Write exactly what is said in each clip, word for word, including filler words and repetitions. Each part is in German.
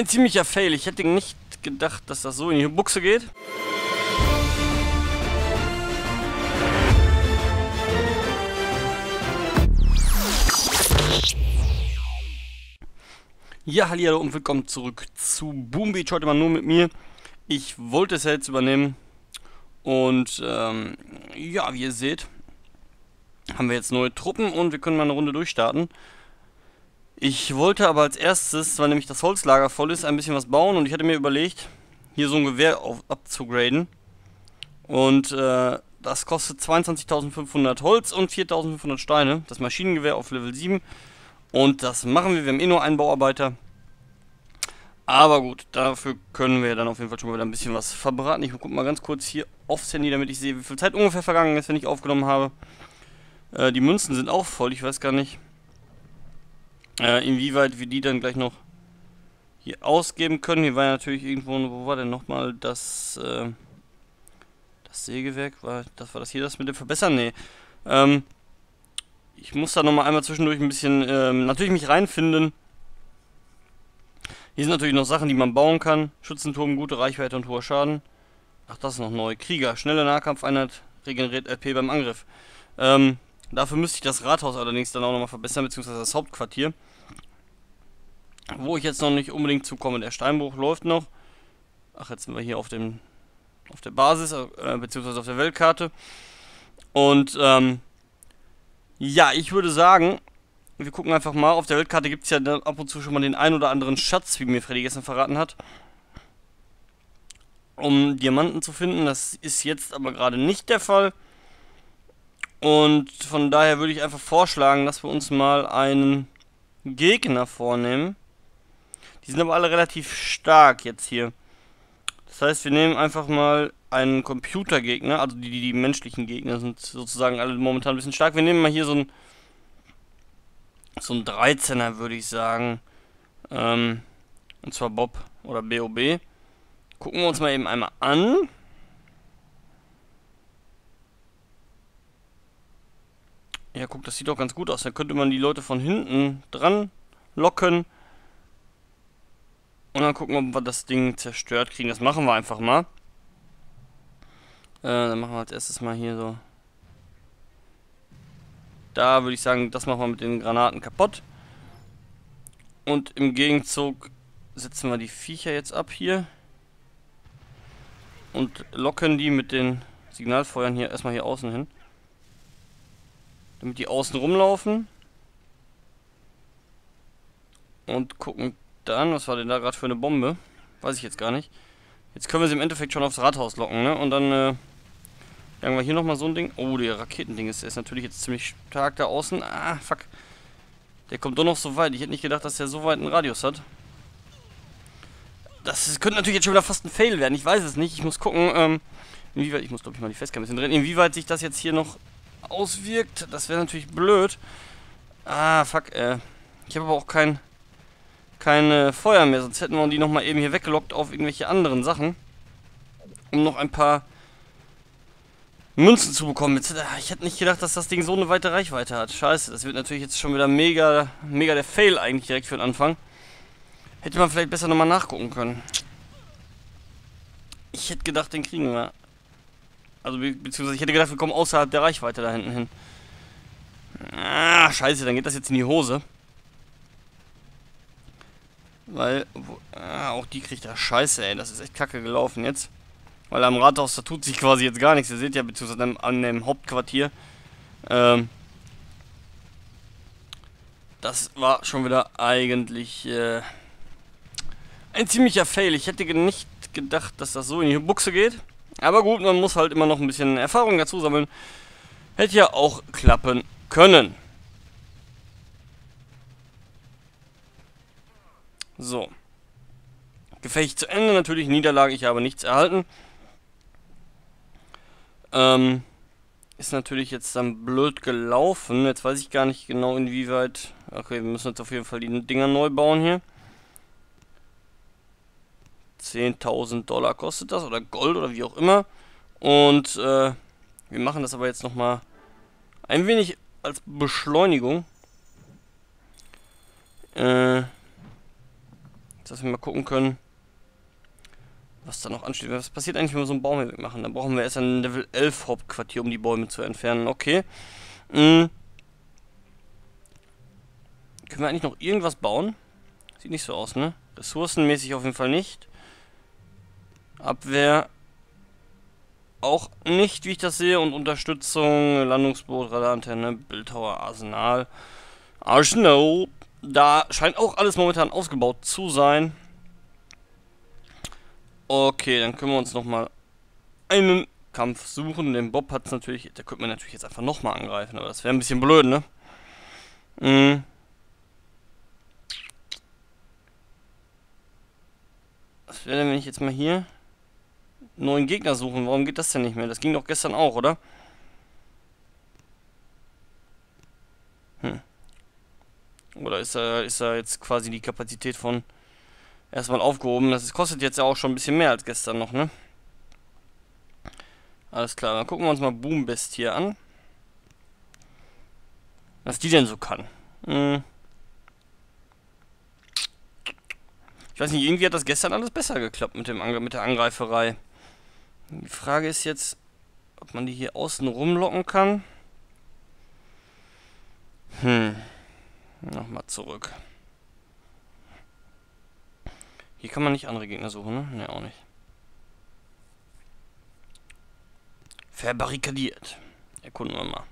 Ein ziemlicher Fail. Ich hätte nicht gedacht, dass das so in die Buchse geht. Ja, hallihallo und willkommen zurück zu Boom Beach. Heute mal nur mit mir. Ich wollte es ja jetzt übernehmen. Und ähm, ja, wie ihr seht, haben wir jetzt neue Truppen und wir können mal eine Runde durchstarten. Ich wollte aber als erstes, weil nämlich das Holzlager voll ist, ein bisschen was bauen. Und ich hatte mir überlegt, hier so ein Gewehr abzugraden. Und äh, das kostet zweiundzwanzigtausendfünfhundert Holz und viertausendfünfhundert Steine. Das Maschinengewehr auf Level sieben. Und das machen wir. Wir haben eh nur einen Bauarbeiter. Aber gut, dafür können wir dann auf jeden Fall schon mal wieder ein bisschen was verbraten. Ich gucke mal ganz kurz hier aufs Handy, damit ich sehe, wie viel Zeit ungefähr vergangen ist, wenn ich aufgenommen habe. Äh, die Münzen sind auch voll, ich weiß gar nicht, äh, inwieweit wir die dann gleich noch hier ausgeben können. Hier war ja natürlich irgendwo, wo war denn nochmal das, äh, das Sägewerk? War das, war das hier das mit dem Verbessern? Nee. Ähm, ich muss da nochmal einmal zwischendurch ein bisschen, ähm, natürlich mich reinfinden. Hier sind natürlich noch Sachen, die man bauen kann. Schützenturm, gute Reichweite und hoher Schaden. Ach, das ist noch neu. Krieger, schnelle Nahkampfeinheit, regeneriert R P beim Angriff. Ähm, dafür müsste ich das Rathaus allerdings dann auch nochmal verbessern, beziehungsweise das Hauptquartier. Wo ich jetzt noch nicht unbedingt zukomme. Der Steinbruch läuft noch. Ach, jetzt sind wir hier auf, dem, auf der Basis, äh, beziehungsweise auf der Weltkarte. Und, ähm, ja, ich würde sagen... Wir gucken einfach mal, auf der Weltkarte gibt es ja ab und zu schon mal den ein oder anderen Schatz, wie mir Freddy gestern verraten hat. Um Diamanten zu finden, das ist jetzt aber gerade nicht der Fall. Und von daher würde ich einfach vorschlagen, dass wir uns mal einen Gegner vornehmen. Die sind aber alle relativ stark jetzt hier. Das heißt, wir nehmen einfach mal einen Computergegner, also die, die, die menschlichen Gegner sind sozusagen alle momentan ein bisschen stark. Wir nehmen mal hier so einen... So ein dreizehner würde ich sagen. Ähm, und zwar Bob oder B O B. Gucken wir uns mal eben einmal an. Ja, guck, das sieht doch ganz gut aus. Da könnte man die Leute von hinten dran locken. Und dann gucken wir, ob wir das Ding zerstört kriegen. Das machen wir einfach mal. Äh, dann machen wir als erstes mal hier so. Da würde ich sagen, das machen wir mit den Granaten kaputt. Und im Gegenzug setzen wir die Viecher jetzt ab hier. Und locken die mit den Signalfeuern hier erstmal hier außen hin. Damit die außen rumlaufen. Und gucken dann, was war denn da gerade für eine Bombe? Weiß ich jetzt gar nicht. Jetzt können wir sie im Endeffekt schon aufs Rathaus locken, ne? Und dann... Äh, Jagen wir hier nochmal so ein Ding. Oh, der Raketending ist, der ist natürlich jetzt ziemlich stark da außen. Ah, fuck. Der kommt doch noch so weit. Ich hätte nicht gedacht, dass der so weit einen Radius hat. Das ist, könnte natürlich jetzt schon wieder fast ein Fail werden. Ich weiß es nicht. Ich muss gucken, ähm, inwieweit... Ich muss, glaube ich, mal die Facecam ein bisschen drehen. Inwieweit sich das jetzt hier noch auswirkt. Das wäre natürlich blöd. Ah, fuck, äh. Ich habe aber auch kein... Keine Feuer mehr. Sonst hätten wir die nochmal eben hier weggelockt auf irgendwelche anderen Sachen. Um noch ein paar... Münzen zu bekommen. Jetzt, ich hätte nicht gedacht, dass das Ding so eine weite Reichweite hat. Scheiße, das wird natürlich jetzt schon wieder mega, mega der Fail eigentlich direkt für den Anfang. Hätte man vielleicht besser nochmal nachgucken können. Ich hätte gedacht, den kriegen wir. Also, be beziehungsweise ich hätte gedacht, wir kommen außerhalb der Reichweite da hinten hin. Ah, scheiße, dann geht das jetzt in die Hose. Weil, wo, ah, auch die kriegt er. Scheiße, ey, das ist echt kacke gelaufen jetzt. Weil am Rathaus, da tut sich quasi jetzt gar nichts. Ihr seht ja, beziehungsweise an dem Hauptquartier. Ähm, das war schon wieder eigentlich äh, ein ziemlicher Fail. Ich hätte nicht gedacht, dass das so in die Buchse geht. Aber gut, man muss halt immer noch ein bisschen Erfahrung dazu sammeln. Hätte ja auch klappen können. So. Gefecht zu Ende, natürlich Niederlage. Ich habe nichts erhalten. Ähm, ist natürlich jetzt dann blöd gelaufen. Jetzt weiß ich gar nicht genau inwieweit... Okay, wir müssen jetzt auf jeden Fall die Dinger neu bauen hier. zehntausend Dollar kostet das, oder Gold, oder wie auch immer. Und äh, wir machen das aber jetzt nochmal ein wenig als Beschleunigung. Äh, dass wir mal gucken können, was da noch ansteht. Was passiert eigentlich, wenn wir so einen Baum hier wegmachen? Da brauchen wir erst ein Level elf Hauptquartier, um die Bäume zu entfernen. Okay. Hm. Können wir eigentlich noch irgendwas bauen? Sieht nicht so aus, ne? Ressourcenmäßig auf jeden Fall nicht. Abwehr auch nicht, wie ich das sehe. Und Unterstützung, Landungsboot, Radarantenne, Bildhauer, Arsenal. Arsenal. Da scheint auch alles momentan ausgebaut zu sein. Okay, dann können wir uns nochmal einen Kampf suchen. Den Bob hat es natürlich... Da könnte man natürlich jetzt einfach nochmal angreifen. Aber das wäre ein bisschen blöd, ne? Mhm. Was wäre denn, wenn ich jetzt mal hier einen neuen Gegner suchen? Warum geht das denn nicht mehr? Das ging doch gestern auch, oder? Hm. Oder ist da, ist da jetzt quasi die Kapazität von erstmal aufgehoben? Das kostet jetzt ja auch schon ein bisschen mehr als gestern noch, ne? Alles klar, dann gucken wir uns mal Boom Beach hier an. Was die denn so kann. Hm. Ich weiß nicht, irgendwie hat das gestern alles besser geklappt mit, dem Ange mit der Angreiferei. Die Frage ist jetzt, ob man die hier außen rumlocken kann. Hm. Nochmal zurück. Hier kann man nicht andere Gegner suchen, ne? Ne, auch nicht. Verbarrikadiert. Erkunden wir mal.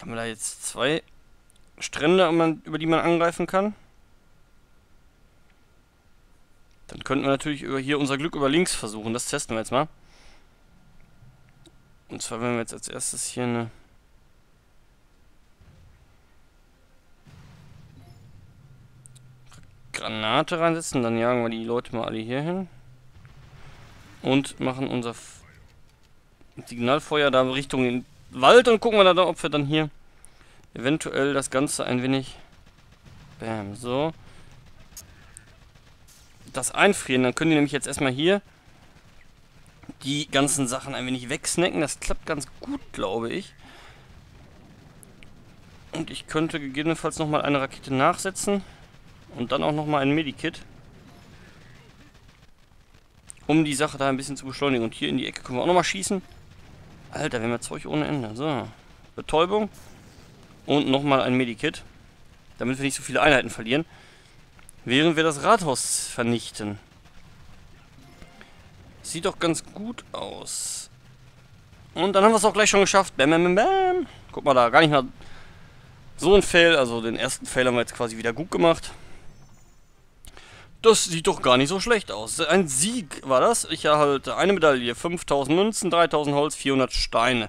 Haben wir da jetzt zwei Strände, über die man angreifen kann? Dann könnten wir natürlich über hier unser Glück über links versuchen. Das testen wir jetzt mal. Und zwar, wenn wir jetzt als erstes hier eine... Granate reinsetzen, dann jagen wir die Leute mal alle hier hin. Und machen unser F Signalfeuer da Richtung den Wald und gucken wir da, ob wir dann hier eventuell das Ganze ein wenig... Bam, so. Das einfrieren, dann können die nämlich jetzt erstmal hier die ganzen Sachen ein wenig wegsnacken. Das klappt ganz gut, glaube ich. Und ich könnte gegebenenfalls nochmal eine Rakete nachsetzen. Und dann auch nochmal ein Medikit. Um die Sache da ein bisschen zu beschleunigen. Und hier in die Ecke können wir auch nochmal schießen. Alter, wir haben ja Zeug ohne Ende. So, Betäubung. Und nochmal ein Medikit. Damit wir nicht so viele Einheiten verlieren. Während wir das Rathaus vernichten. Sieht doch ganz gut aus. Und dann haben wir es auch gleich schon geschafft. Bam, bam, bam, bam. Guck mal da, gar nicht mal so ein Fail. Also den ersten Fail haben wir jetzt quasi wieder gut gemacht. Das sieht doch gar nicht so schlecht aus. Ein Sieg war das. Ich erhalte eine Medaille, fünftausend Münzen, dreitausend Holz, vierhundert Steine.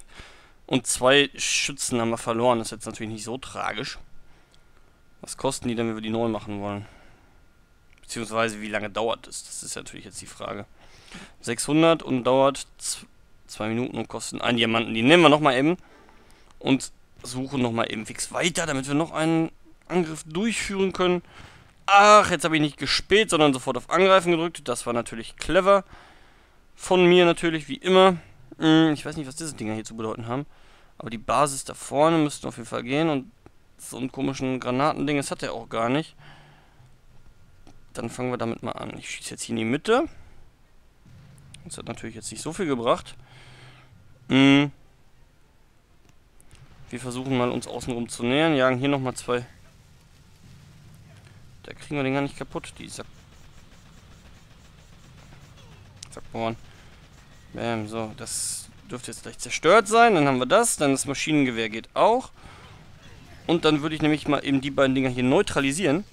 Und zwei Schützen haben wir verloren. Das ist jetzt natürlich nicht so tragisch. Was kosten die denn, wenn wir die neu machen wollen? Beziehungsweise wie lange dauert es? Das ist natürlich jetzt die Frage. sechshundert und dauert zwei Minuten und kostet einen Diamanten. Die nehmen wir nochmal eben und suchen nochmal eben fix weiter, damit wir noch einen Angriff durchführen können. Ach, jetzt habe ich nicht gespäht, sondern sofort auf Angreifen gedrückt. Das war natürlich clever. Von mir natürlich, wie immer. Ich weiß nicht, was diese Dinger hier zu bedeuten haben. Aber die Basis da vorne müssten auf jeden Fall gehen. Und so einen komischen Granatending, das hat er auch gar nicht. Dann fangen wir damit mal an. Ich schieße jetzt hier in die Mitte. Das hat natürlich jetzt nicht so viel gebracht. Wir versuchen mal, uns außenrum zu nähern. Jagen hier nochmal zwei. Da kriegen wir den gar nicht kaputt, die Sack. Sackbohren. Bam, so. Das dürfte jetzt gleich zerstört sein. Dann haben wir das. Dann das Maschinengewehr geht auch. Und dann würde ich nämlich mal eben die beiden Dinger hier neutralisieren.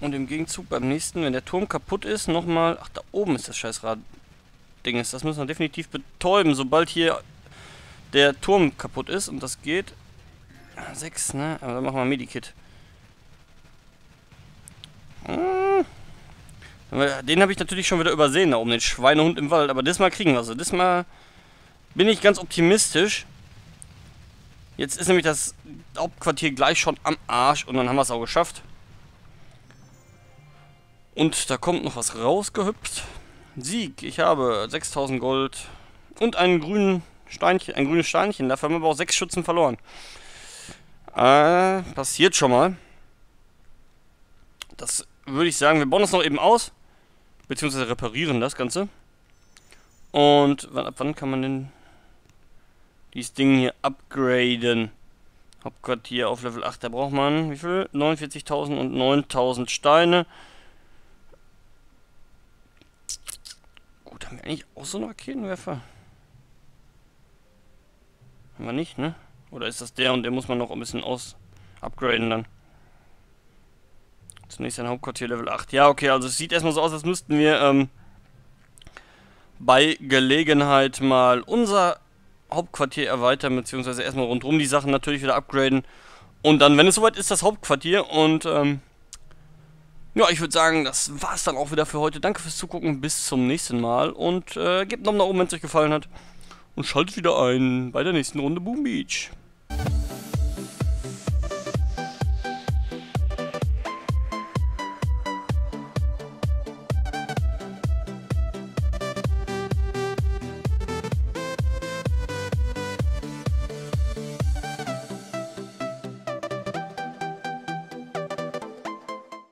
Und im Gegenzug beim nächsten, wenn der Turm kaputt ist, nochmal... Ach, da oben ist das scheiß Rad-Ding. Das müssen wir definitiv betäuben, sobald hier der Turm kaputt ist. Und das geht... sechs, ne? Aber dann machen wir Medikit. Den habe ich natürlich schon wieder übersehen, da oben, den Schweinehund im Wald. Aber diesmal kriegen wir sie. Diesmal bin ich ganz optimistisch. Jetzt ist nämlich das Hauptquartier gleich schon am Arsch. Und dann haben wir es auch geschafft. Und da kommt noch was rausgehüpft. Sieg. Ich habe sechstausend Gold und einen grünen Steinchen, ein grünes Steinchen. Dafür haben wir aber auch sechs Schützen verloren. Äh, passiert schon mal. Das würde ich sagen, wir bauen das noch eben aus. Beziehungsweise reparieren das Ganze. Und ab wann kann man denn dieses Ding hier upgraden? Hauptquartier auf Level acht, da braucht man wie viel? neunundvierzigtausend und neuntausend Steine. Gut, haben wir eigentlich auch so einen Raketenwerfer? Haben wir nicht, ne? Oder ist das der und der muss man noch ein bisschen aus upgraden dann? Zunächst ein Hauptquartier Level acht. Ja, okay, also es sieht erstmal so aus, als müssten wir ähm, bei Gelegenheit mal unser Hauptquartier erweitern, beziehungsweise erstmal rundherum die Sachen natürlich wieder upgraden. Und dann, wenn es soweit ist, das Hauptquartier. Und ähm, ja, ich würde sagen, das war es dann auch wieder für heute. Danke fürs Zugucken, bis zum nächsten Mal. Und äh, gebt einen Daumen nach oben, wenn es euch gefallen hat. Und schaltet wieder ein bei der nächsten Runde Boom Beach.